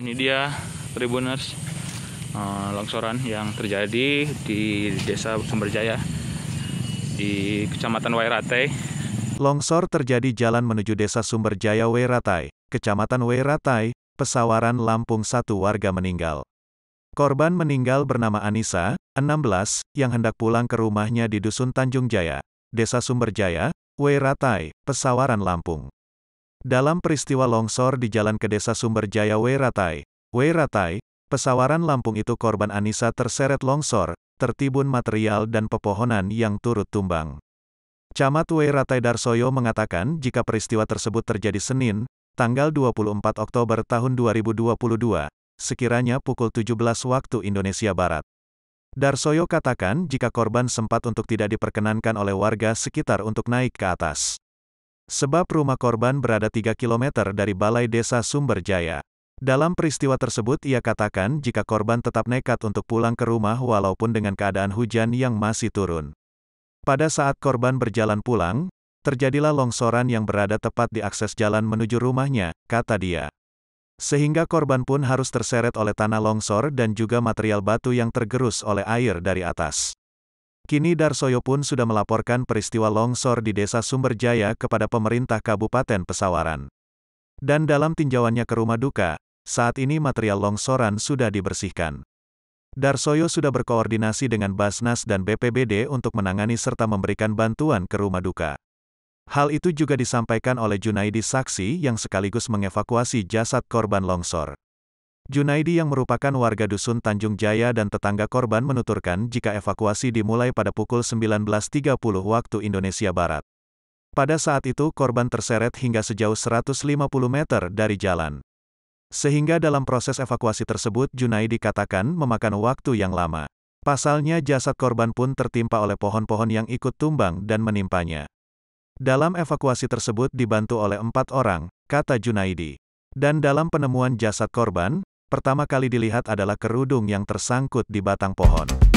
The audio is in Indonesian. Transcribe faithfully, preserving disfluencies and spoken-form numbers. Ini dia Tribuners, uh, longsoran yang terjadi di Desa Sumberjaya di Kecamatan Way Ratai. Longsor terjadi jalan menuju Desa Sumberjaya Way Ratai, Kecamatan Way Ratai, Pesawaran, Lampung. Satu warga meninggal. Korban meninggal bernama Anissa, enam belas, yang hendak pulang ke rumahnya di Dusun Tanjung Jaya, Desa Sumberjaya, Way Ratai, Pesawaran, Lampung. Dalam peristiwa longsor di jalan ke Desa Sumberjaya Way Ratai, Way Ratai, Pesawaran, Lampung itu, korban Anissa terseret longsor, tertimbun material dan pepohonan yang turut tumbang. Camat Way Ratai Darsoyo mengatakan jika peristiwa tersebut terjadi Senin, tanggal dua puluh empat Oktober tahun dua ribu dua puluh dua, sekiranya pukul tujuh belas waktu Indonesia Barat. Darsoyo katakan jika korban sempat untuk tidak diperkenankan oleh warga sekitar untuk naik ke atas, sebab rumah korban berada tiga kilometer dari Balai Desa Sumberjaya. Dalam peristiwa tersebut ia katakan jika korban tetap nekat untuk pulang ke rumah walaupun dengan keadaan hujan yang masih turun. Pada saat korban berjalan pulang, terjadilah longsoran yang berada tepat di akses jalan menuju rumahnya, kata dia. Sehingga korban pun harus terseret oleh tanah longsor dan juga material batu yang tergerus oleh air dari atas. Kini Darsoyo pun sudah melaporkan peristiwa longsor di Desa Sumberjaya kepada pemerintah Kabupaten Pesawaran. Dan dalam tinjauannya ke rumah duka, saat ini material longsoran sudah dibersihkan. Darsoyo sudah berkoordinasi dengan Basnas dan B P B D untuk menangani serta memberikan bantuan ke rumah duka. Hal itu juga disampaikan oleh Junaidi Saksi yang sekaligus mengevakuasi jasad korban longsor. Junaidi yang merupakan warga Dusun Tanjung Jaya dan tetangga korban menuturkan jika evakuasi dimulai pada pukul sembilan belas tiga puluh waktu Indonesia Barat. Pada saat itu korban terseret hingga sejauh seratus lima puluh meter dari jalan. Sehingga dalam proses evakuasi tersebut Junaidi katakan memakan waktu yang lama. Pasalnya jasad korban pun tertimpa oleh pohon-pohon yang ikut tumbang dan menimpanya. Dalam evakuasi tersebut dibantu oleh empat orang, kata Junaidi. Dan dalam penemuan jasad korban, pertama kali dilihat adalah kerudung yang tersangkut di batang pohon.